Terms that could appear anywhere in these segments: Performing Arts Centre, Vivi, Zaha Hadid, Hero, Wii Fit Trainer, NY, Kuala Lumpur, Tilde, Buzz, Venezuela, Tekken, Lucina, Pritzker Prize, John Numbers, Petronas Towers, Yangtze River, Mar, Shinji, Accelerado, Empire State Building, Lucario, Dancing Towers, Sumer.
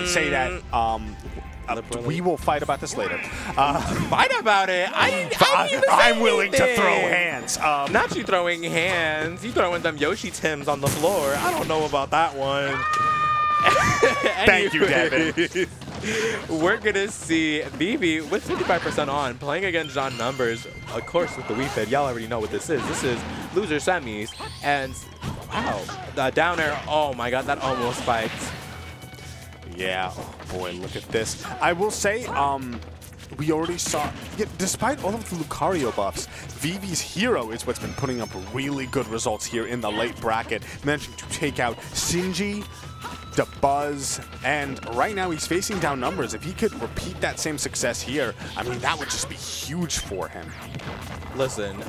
I say that. We will fight about this later. Fight about it. I'm willing to throw hands. Not you throwing hands. You throwing them Yoshi Tims on the floor. I don't know about that one. Thank you, Devin. We're gonna see Vivi with 55% on, playing against John Numbers, of course, with the Wii Fit. Y'all already know what this is. This is loser semis, and wow, the downer. Oh my God, that almost spiked. Yeah, oh boy, look at this. I will say, we already saw, despite all of the Lucario buffs, Vivi's Hero is what's been putting up really good results here in the late bracket, managing to take out Shinji, the Buzz, and right now he's facing down Numbers. If he could repeat that same success here, I mean, that would just be huge for him. Listen,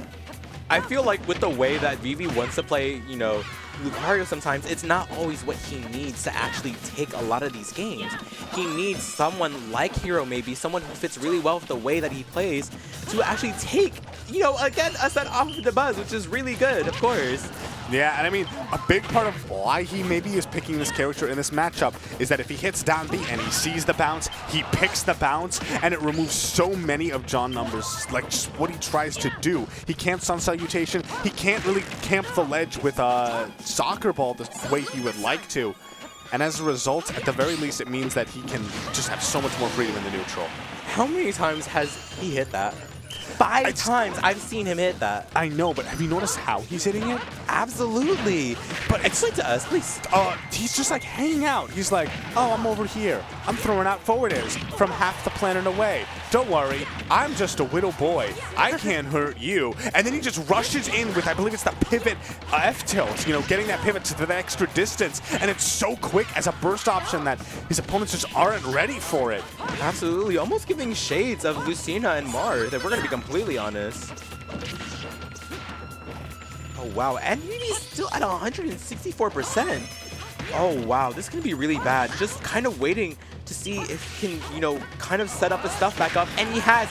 I feel like with the way that Vivi wants to play, you know, Lucario sometimes, it's not always what he needs to actually take a lot of these games. He needs someone like Hero, maybe, someone who fits really well with the way that he plays to actually take, you know, again, a set off of the Buzz, which is really good, of course. Yeah, and I mean, a big part of why he maybe is picking this character in this matchup is that if he hits down B and he sees the bounce, he picks the bounce, and it removes so many of John Numbers, like just what he tries to do. He can't sun salutation, he can't really camp the ledge with a soccer ball the way he would like to. And as a result, at the very least, it means that he can just have so much more freedom in the neutral. How many times has he hit that? 5 times I've seen him hit that. I know, but have you noticed how he's hitting it? Absolutely. But explain to us, please. He's just like hanging out. He's like, oh, I'm over here. I'm throwing out forward airs from half the planet away. Don't worry, I'm just a little boy. I can't hurt you. And then he just rushes in with, I believe it's the pivot F tilt, you know, getting that pivot to the extra distance. And it's so quick as a burst option that his opponents just aren't ready for it. Absolutely, almost giving shades of Lucina and Mar, that we're going to be completely honest. Oh wow, and Vivi's still at 164%. Oh wow, this is gonna be really bad. Just kind of waiting to see if he can, you know, kind of set up his stuff back up, and he has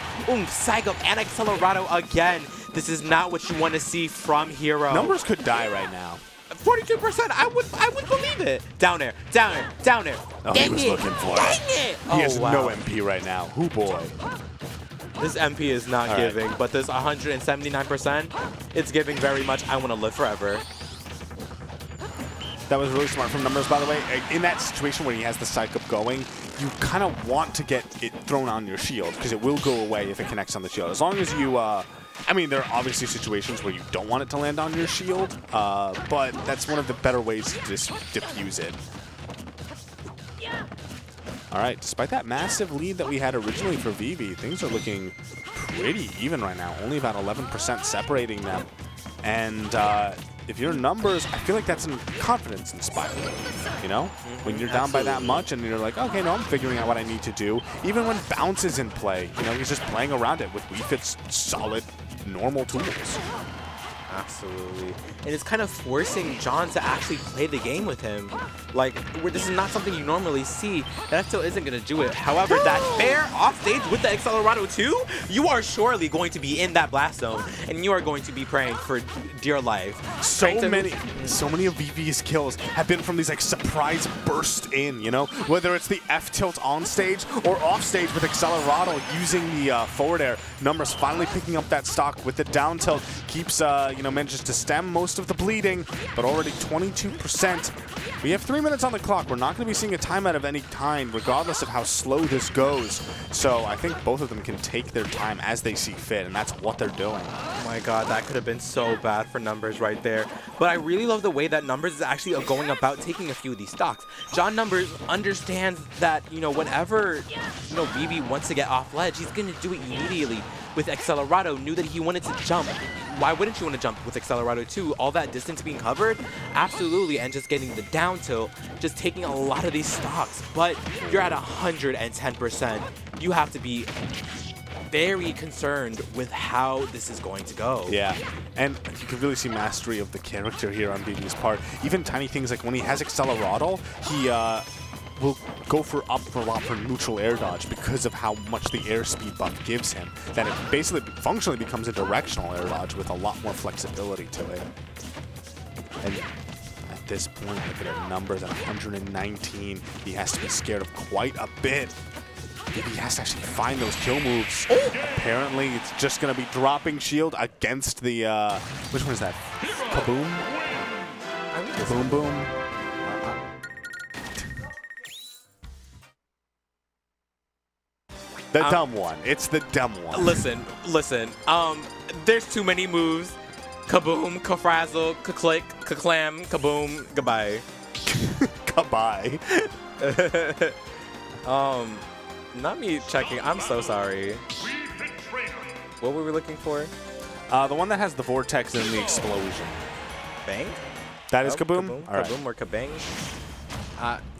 sag up and accelerado again. This is not what you want to see from Hero. Numbers could die right now. 42%, I would believe it. Down air, down air, down air. Oh, he was looking for it. Dang it! He has no MP right now. Hoo boy. This MP is not giving, but this 179%, it's giving very much. I want to live forever. That was really smart from Numbers, by the way. In that situation when he has the psych up going, you kind of want to get it thrown on your shield because it will go away if it connects on the shield. As long as you, I mean, there are obviously situations where you don't want it to land on your shield, but that's one of the better ways to just diffuse it. All right, despite that massive lead that we had originally for Vivi, things are looking pretty even right now. Only about 11% separating them. And if your Numbers, I feel like that's a confidence inspiring, you know? When you're down by that much and you're like, okay, no, I'm figuring out what I need to do. Even when bounce is in play, you know, he's just playing around it with Wii Fit's solid, normal tools. Absolutely. And it's kind of forcing John to actually play the game with him. Like, this is not something you normally see. That still isn't going to do it. However, that fair offstage with the Accelerado 2, you are surely going to be in that blast zone. And you are going to be praying for dear life. So many of Vivi's kills have been from these, like, surprise bursts in, you know? Whether it's the F-tilt on stage or off stage with Accelerado using the forward air. Numbers finally picking up that stock with the down tilt. Keeps, you know, manages to stem most of the bleeding, but already 22%. We have 3 minutes on the clock. We're not going to be seeing a timeout of any kind, regardless of how slow this goes. So I think both of them can take their time as they see fit, and that's what they're doing. Oh my God, that could have been so bad for Numbers right there. But I really love the way that Numbers is actually going about taking a few of these stocks. John Numbers understands that, you know, whenever, you know, Vivi wants to get off ledge, he's going to do it immediately. With Accelerado, knew that he wanted to jump. Why wouldn't you want to jump with Accelerado too? All that distance being covered? Absolutely, and just getting the down tilt, just taking a lot of these stocks. But you're at 110%. You have to be very concerned with how this is going to go. Yeah, and you can really see mastery of the character here on Vivi's part. Even tiny things like when he has Accelerado, he will go for up for a lot for neutral air dodge because of how much the airspeed buff gives him. That it basically functionally becomes a directional air dodge with a lot more flexibility to it. And I this point. Look at her numbers at 119. He has to be scared of quite a bit. He has to actually find those kill moves. Apparently, it's just going to be dropping shield against the... which one is that? Kaboom? Boom Boom? The dumb one. It's the dumb one. Listen, listen. There's too many moves. Kaboom, kafrazzle, kaklick, kaklam, kaboom, goodbye. Goodbye. Not me checking. I'm so sorry. What were we looking for? The one that has the vortex and the explosion. Bang? That is kaboom? Kaboom, all right. Kaboom or kabang?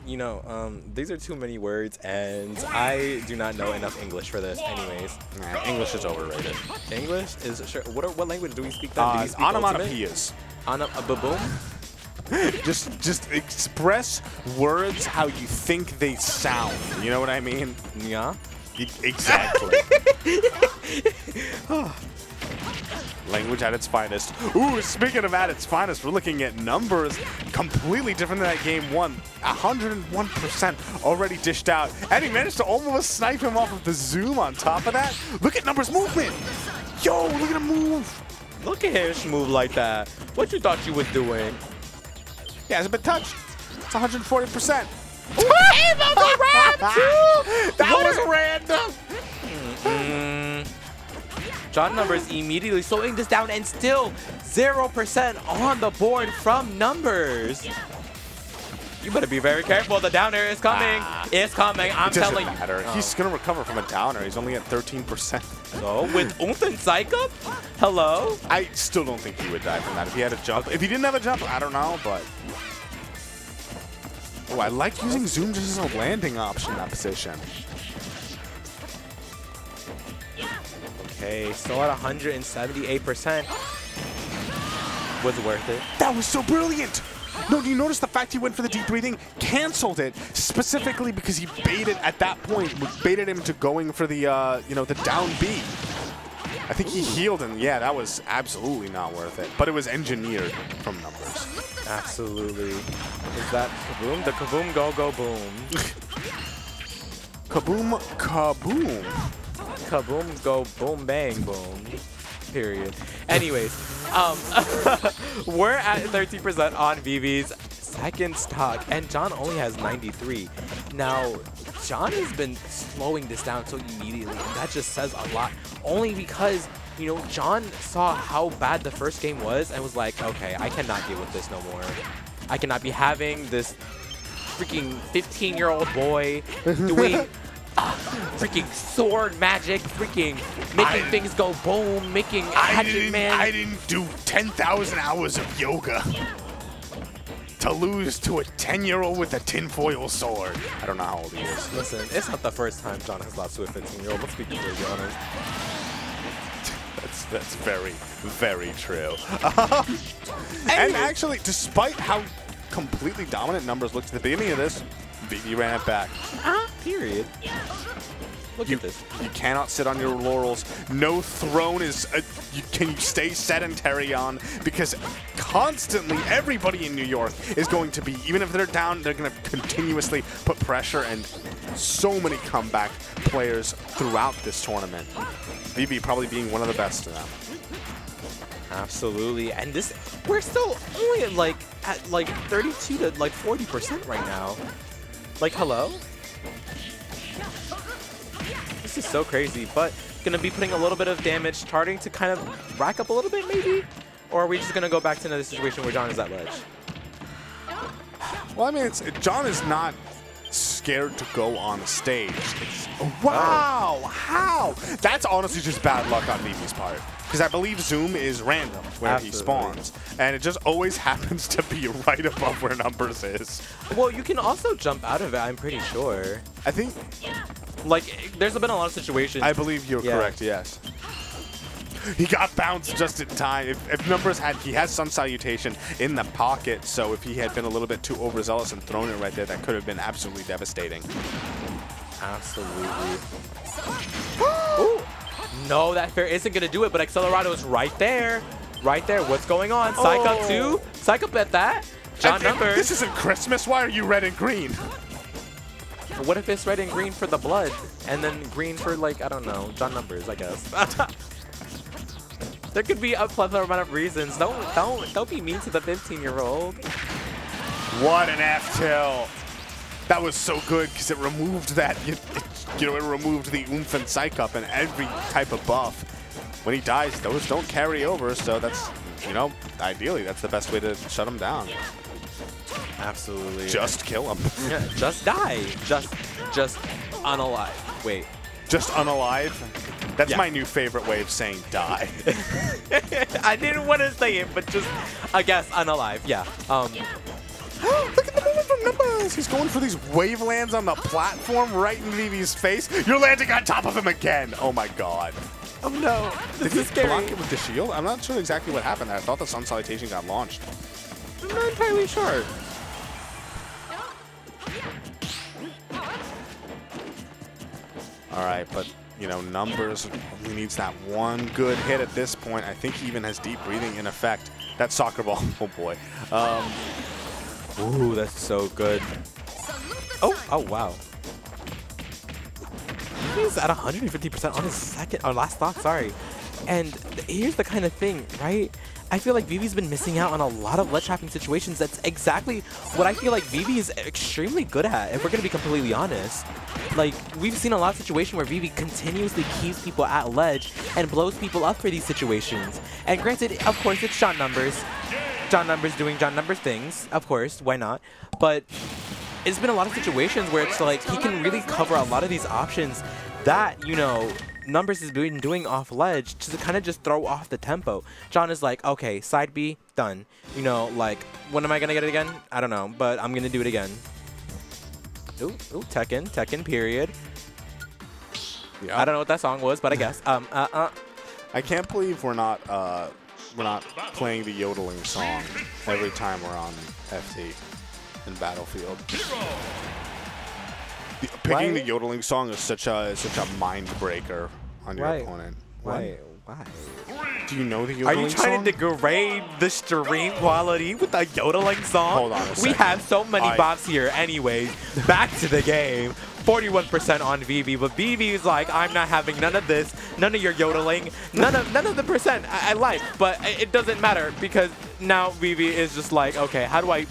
You know, these are too many words, and I do not know enough English for this. Anyways, right, English is overrated. English is sure. What language do we speak? Do you speak onomatopoeias. Boom. Just express words how you think they sound. You know what I mean? Yeah. Exactly. Language at its finest. Ooh, speaking of at its finest, we're looking at numbers completely different than that game one. 101% already dished out. And he managed to almost snipe him off of the zoom on top of that. Look at Numbers' movement. Yo, look at him move. Look at him move like that. What you thought you was doing? He hasn't been touched. It's 140%. Ooh, hey, that was random too. That was random. John Numbers immediately slowing this down and still 0% on the board from Numbers. You better be very careful. The down air is coming. It's coming. I'm telling you. It doesn't matter. He's going to recover from a down air. He's only at 13%. So with Unthen Psych up? Hello? I still don't think he would die from that if he had a jump. Okay. If he didn't have a jump, I don't know, but... Oh, I like using zoom just as a landing option in that position. Okay, still at 178%. Was worth it. That was so brilliant! No, do you notice the fact he went for the D3 thing? Canceled it specifically because he baited at that point, baited him to going for the you know, the down B. I think he healed and yeah, that was absolutely not worth it. But it was engineered from Numbers. Absolutely. Is that kaboom? The kaboom go go boom. Kaboom kaboom. Kaboom, go, boom, bang, boom. Period. Anyways, we're at 30% on Vivi's second stock, and John only has 93. Now, John has been slowing this down so immediately, and that just says a lot. Only because, you know, John saw how bad the first game was and was like, okay, I cannot deal with this no more. I cannot be having this freaking 15-year-old boy doing... freaking sword magic, freaking making things go boom, making Hatchet Man. I didn't do 10,000 hours of yoga to lose to a 10-year-old with a tinfoil sword. I don't know how old he is. Listen, it's not the first time John has lost to a 15-year-old. Let's be completely honest. That's very, very true. And actually, despite how completely dominant Numbers looked at the beginning of this, Vivi ran it back. Period. Look at this. You cannot sit on your laurels. No throne is... can you stay sedentary on? Because constantly everybody in New York is going to be... Even if they're down, they're going to continuously put pressure and so many comeback players throughout this tournament. Vivi probably being one of the best of them. Absolutely. And this... We're still only at like 32 to like 40% right now. Like, hello? This is so crazy, but gonna be putting a little bit of damage, starting to kind of rack up a little bit, maybe? Or are we just gonna go back to another situation where John is at ledge? Well, I mean, John is not scared to go on stage. Wow, how? That's honestly just bad luck on Vivi's part. Because I believe zoom is random where he spawns. And it just always happens to be right above where Numbers is. Well, you can also jump out of it, I'm pretty sure. I think... Like, there's been a lot of situations. I believe you're correct, yes. He got bounced just in time. If Numbers had... He has Sun Salutation in the pocket, so if he had been a little bit too overzealous and thrown it right there, that could have been absolutely devastating. Absolutely. Ooh! No, that fair isn't going to do it, but Accelerado is right there. Right there. What's going on? Psych up, too. Psych up at that. John Numbers. This isn't Christmas. Why are you red and green? What if it's red and green for the blood, and then green for, like, I don't know, John Numbers, I guess. There could be a plethora amount of reasons. Don't be mean to the 15-year-old. What an F-tilt. That was so good because it removed that, it removed the oomph and psych up and every type of buff. When he dies, those don't carry over, so that's, you know, ideally that's the best way to shut him down. Absolutely. Just kill him. Yeah, just die. Just unalive. Wait. Just unalive? That's my new favorite way of saying die. I didn't want to say it, but just, I guess, unalive. Yeah. Look at the moment from Numbers. He's going for these wavelands on the platform right in Vivi's face. You're landing on top of him again. Oh, my God. Oh, no. This is scary. Did he block it with the shield? I'm not sure exactly what happened there. I thought the Sun Salutation got launched. I'm not entirely sure. All right, but, you know, Numbers only needs that one good hit at this point. I think he even has deep breathing in effect. That soccer ball. Oh, boy. Ooh, that's so good. Oh, oh, wow. He's at 150% on his last stock, sorry. And here's the kind of thing, right? I feel like Vivi's been missing out on a lot of ledge trapping situations. That's exactly what I feel like Vivi is extremely good at, if we're going to be completely honest. Like, we've seen a lot of situations where Vivi continuously keeps people at ledge and blows people up for these situations. And granted, of course, it's John Numbers. John Numbers doing John Numbers things, of course, why not? But it's been a lot of situations where it's like he can really cover a lot of these options that, you know, Numbers has been doing off ledge to kind of just throw off the tempo. John is like, okay, side B, done. You know, like, when am I going to get it again? I don't know, but I'm going to do it again. Ooh, Tekken, period. Yeah. I don't know what that song was, but I guess. I can't believe we're not playing the yodeling song every time we're on FT in Battlefield. Picking the yodeling song is such a mind breaker on your opponent. Why? Do you know the yodeling song? Are you trying to degrade the stream quality with a yodeling song? Hold on a second. We have so many bops here. Anyways, back to the game. 41% on Vivi, but Vivi's like, I'm not having none of this, none of your yodeling, none of the percent I like. But it doesn't matter because now Vivi is just like, okay, how do I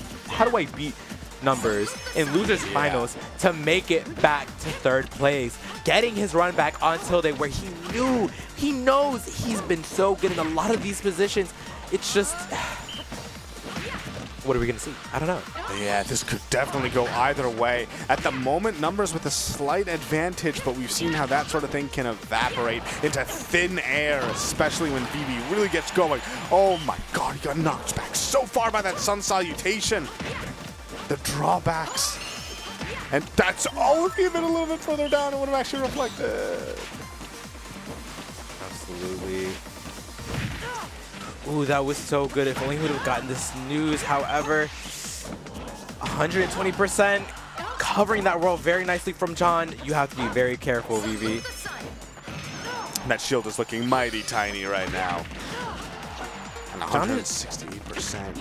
beat Numbers in losers finals to make it back to third place, getting his run back on Tilde where he knows he's been so good in a lot of these positions. It's just, what are we gonna see? I don't know. Yeah, this could definitely go either way. At the moment, Numbers with a slight advantage, but we've seen how that sort of thing can evaporate into thin air, especially when Vivi really gets going. Oh my God, he got knocked back so far by that Sun Salutation. The drawbacks. And that's all of even a little bit further down and would have actually reflected. Absolutely. Ooh, that was so good. If only he would have gotten the snooze. However, 120% covering that roll very nicely from John. You have to be very careful, Vivi. That shield is looking mighty tiny right now. And 168%.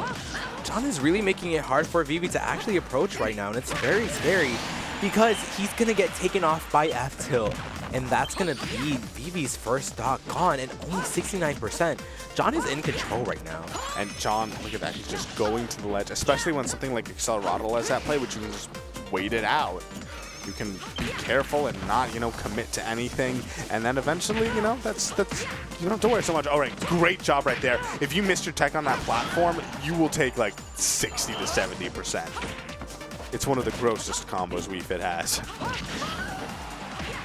John is really making it hard for Vivi to actually approach right now, and it's very scary because he's going to get taken off by F-Tilt, and that's going to be Vivi's first stock gone, and only 69%. John is in control right now. And John, look at that, he's just going to the ledge, especially when something like Accelerado lets that play, which you can just wait it out. You can be careful and not, you know, commit to anything. And then eventually, you know, that's you don't have to worry so much. All right, great job right there. If you missed your tech on that platform, you will take like 60 to 70%. It's one of the grossest combos Wii Fit has.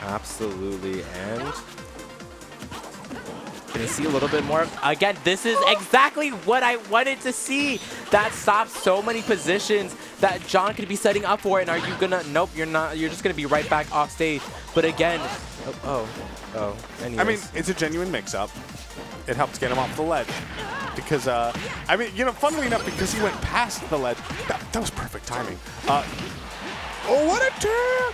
Absolutely, and gonna see a little bit more. Again, this is exactly what I wanted to see. That stops so many positions that John could be setting up for. And are you gonna? Nope, you're not. You're just gonna be right back off stage. But again, anyways. I mean, it's a genuine mix-up. It helps get him off the ledge because, I mean, you know, funnily enough, because he went past the ledge. That was perfect timing. Oh, what a turn!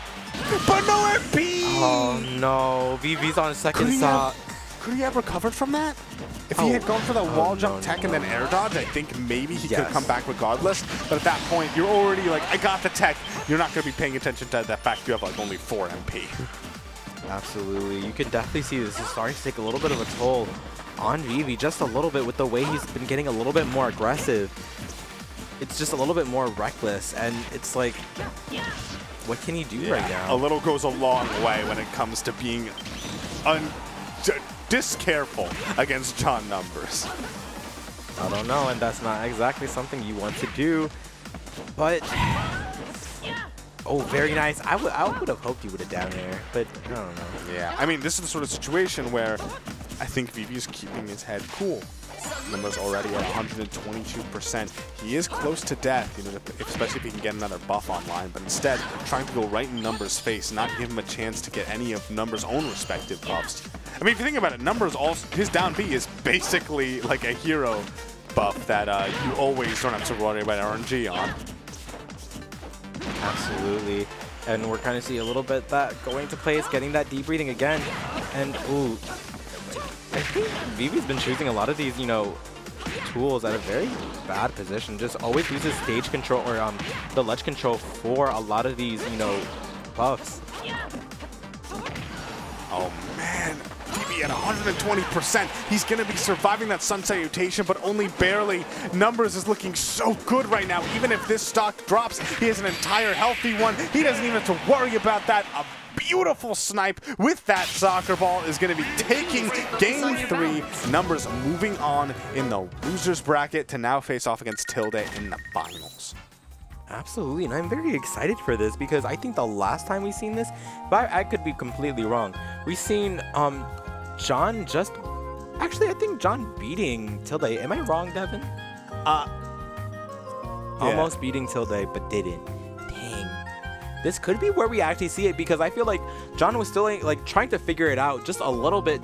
But no MP. Oh no, Vivi's on a second stock. Could he have recovered from that? If he had gone for the wall jump tech and then air dodge, I think maybe he could come back regardless. But at that point, you're already like, I got the tech. You're not going to be paying attention to that fact you have like only 4 MP. Absolutely. You can definitely see this is starting to take a little bit of a toll on Vivi, just a little bit, with the way he's been getting a little bit more aggressive. It's just a little bit more reckless, and it's like, what can he do right now? A little goes a long way when it comes to being discareful against John Numbers. I don't know, and that's not exactly something you want to do, but... Oh, very nice. I would have hoped you would have down there, but I don't know. Yeah, I mean, this is the sort of situation where I think Vivi's keeping his head cool. Numbers already at 122%. He is close to death, you know, especially if he can get another buff online, but instead trying to go right in Numbers' face, not give him a chance to get any of Numbers' own respective buffs. I mean, if you think about it, Numbers, his down B is basically like a hero buff that you always don't have to worry about RNG on. Absolutely. And we're kind of seeing a little bit that going to place, getting that deep breathing again. And, ooh, I think Vivi's been choosing a lot of these, you know, tools at a very bad position. Just always uses stage control or the ledge control for a lot of these, you know, buffs. Oh man, Vivi at 120%. He's gonna be surviving that sun salutation, but only barely. Numbers is looking so good right now. Even if this stock drops, he has an entire healthy one. He doesn't even have to worry about that. Beautiful snipe with that soccer ball is going to be taking game 3. Numbers moving on in the losers bracket to now face off against Tilde in the finals. Absolutely, and I'm very excited for this because I think the last time we seen this, but I could be completely wrong, we seen John just, actually I think John beating Tilde. Am I wrong, Devin? Almost beating Tilde, but didn't. This could be where we actually see it, because I feel like John was still like trying to figure it out just a little bit.